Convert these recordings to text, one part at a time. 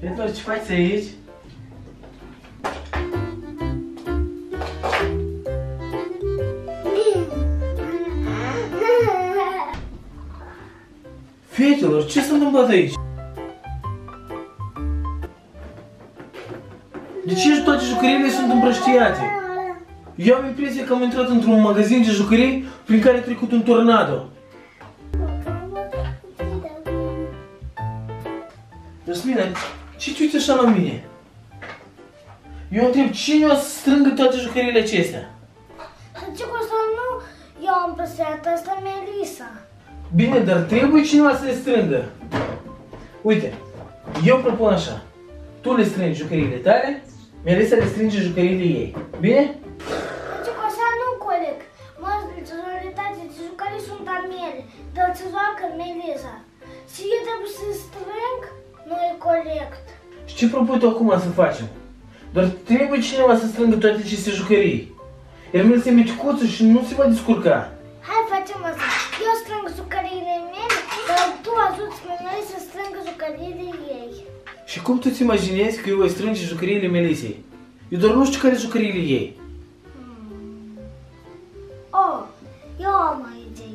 Petrus, ce faci aici? Fetelor, ce s-a întâmplat aici? De ce toate jucăriile sunt împrăștiate? Eu am impresia că am intrat într-un magazin de jucării prin care a trecut un tornado. Jasmina, ce te uiți așa la mine? Eu întreb cine o să strângă toate jucăriile acestea? Ce cu asta nu? Eu am păstrat asta Melisa. Bine, dar trebuie cineva să le strângă. Uite, eu propun așa. Tu le strângi jucăriile tale, Melisa le strânge jucăriile ei. Bine? Ce cu asta nu, coleg. Mă, majoritatea de jucării sunt a mele, dar se joacă Melisa. Și eu trebuie să strâng? Nu e corect. Și ce propui tu acum să facem? Doar trebuie cineva să strângă toate aceste jucării. Iar Melisa e meticuță și nu se va descurca. Hai, facem asta. Eu strâng jucăriile mele, dar tu ajuți Melisa să strângă jucăriile ei. Și cum tu-ți imaginezi că eu voi strânge jucăriile Melisei? Eu doar nu știu care sunt jucăriile ei. Oh, eu am o idee.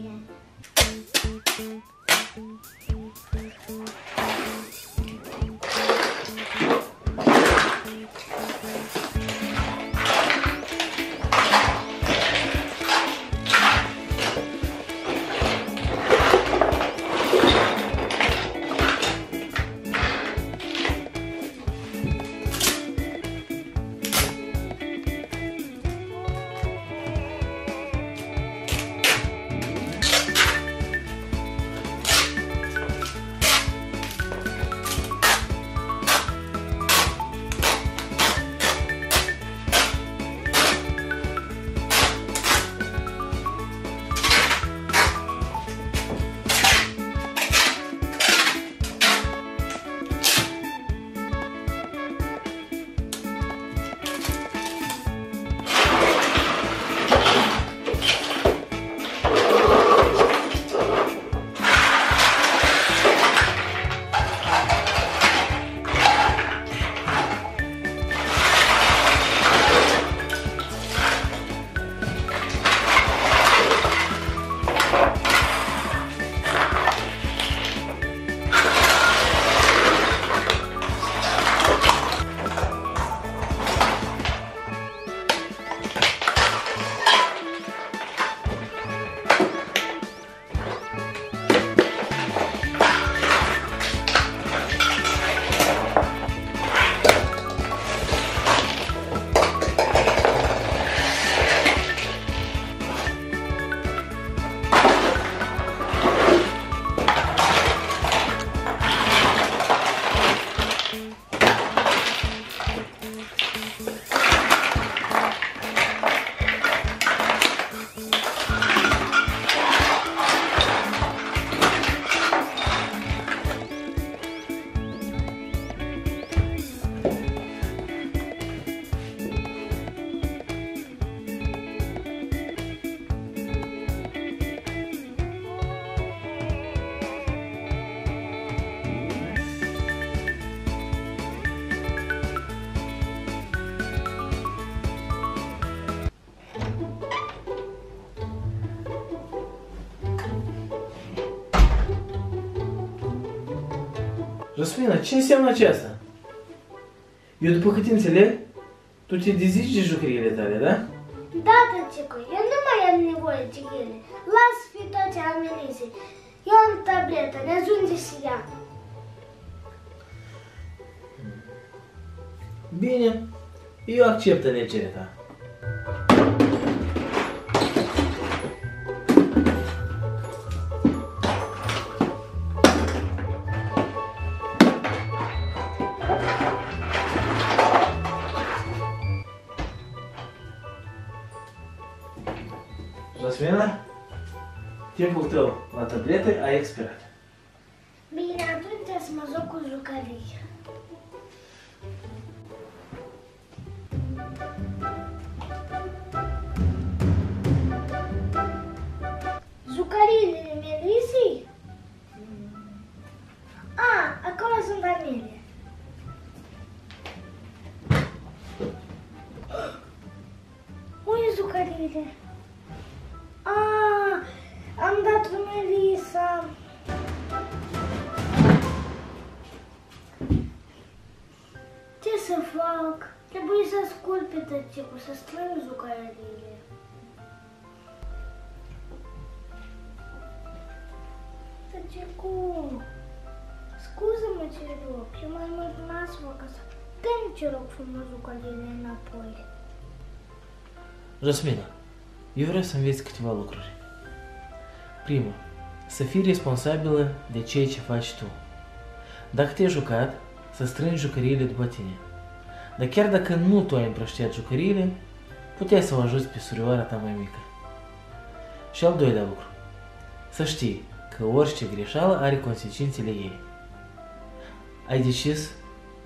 Jasmina, ce înseamnă aceasta? Eu după cât înțeleg, tu te dezici de jucăriile tale, da? Da, tăcicu, eu nu mai am nevoie de ele. Lasă fi toate amenizii. Eu am tabletă, ne ajunge și ea. Bine, eu accept alegerea ta. Jasmina, timpul tău la tablete a expirat. Bine, atunci să mă joc cu jucării. Jucăriile Melisei? A, acolo sunt ale mele. flac. Trebuie să ascult pe tăticul, să strâng zucăriile. Tăticul, scuză-mă, ce rog, eu mai mult las-mă ca să dăm, ce rog frumos, zucăriile înapoi. Jasmina, eu vreau să înveți câteva lucruri. Prima, să fii responsabilă de ceea ce faci tu. Dacă te-ai jucat, să strângi jucăriile după tine. Dar chiar dacă nu tu ai împrăștiat jucăriile, puteai să o ajuți pe surioara ta mai mică. Și al doilea lucru, să știi că orice greșeală are consecințele ei. Ai decis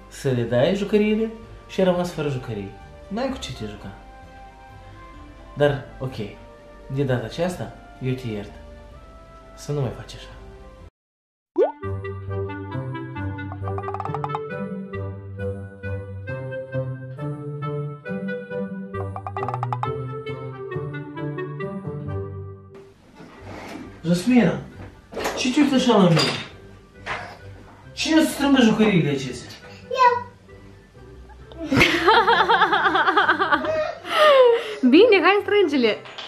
să le dai jucăriile și ai rămas fără jucării. N-ai cu ce te juca. Dar, ok, de data aceasta, eu te iert. Să nu mai faci așa. Jasmina, ce te uiți așa la mine? Cine îți strâmbă jucăriile acestea? Eu! Bine, hai strânge-le!